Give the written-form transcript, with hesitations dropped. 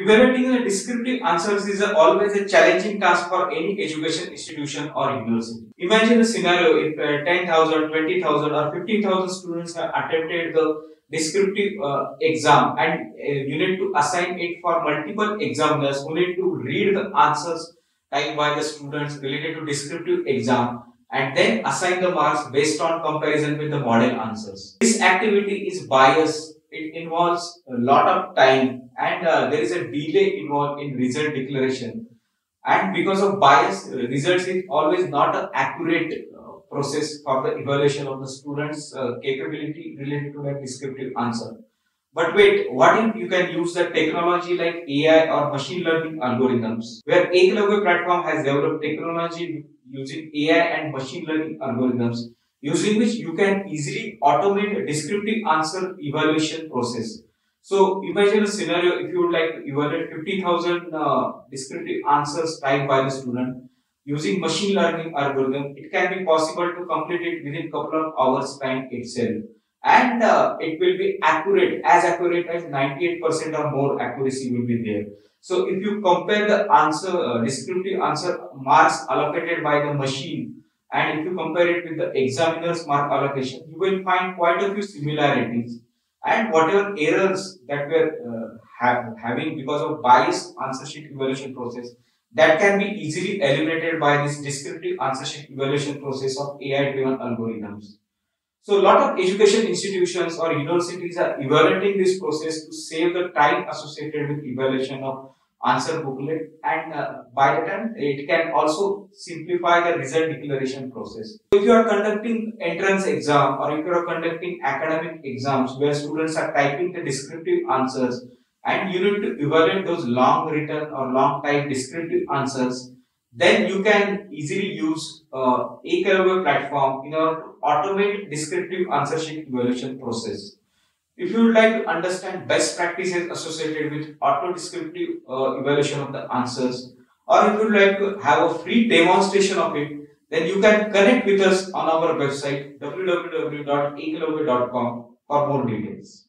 Evaluating the descriptive answers is always a challenging task for any education institution or university. Imagine a scenario if 10,000, 20,000 or 15,000 students have attempted the descriptive exam and you need to assign it for multiple examiners who need to read the answers typed by the students related to descriptive exam and then assign the marks based on comparison with the model answers. This activity is biased. It involves a lot of time and there is a delay involved in result declaration, and because of bias, results is always not an accurate process for the evaluation of the students' capability related to that descriptive answer. But wait, what if you can use the technology like AI or machine learning algorithms? Where Eklavvya platform has developed technology using AI and machine learning algorithms, using which you can easily automate a descriptive answer evaluation process. So imagine a scenario if you would like to evaluate 50,000 descriptive answers typed by the student. Using machine learning algorithm, it can be possible to complete it within couple of hours time itself. And it will be accurate as 98% or more accuracy will be there. So if you compare the answer, descriptive answer marks allocated by the machine, and if you compare it with the examiner's mark allocation, you will find quite a few similarities, and whatever errors that we are having because of biased answer sheet evaluation process, that can be easily eliminated by this descriptive answer sheet evaluation process of AI-driven algorithms. So a lot of education institutions or universities are evaluating this process to save the time associated with evaluation of answer booklet, and by the time it can also simplify the result declaration process. If you are conducting entrance exam or if you are conducting academic exams where students are typing the descriptive answers and you need to evaluate those long written or long typed descriptive answers, then you can easily use Eklavvya platform in order to automate descriptive answer sheet evaluation process. If you would like to understand best practices associated with auto-descriptive evaluation of the answers, or if you would like to have a free demonstration of it, then you can connect with us on our website www.eklavvya.com for more details.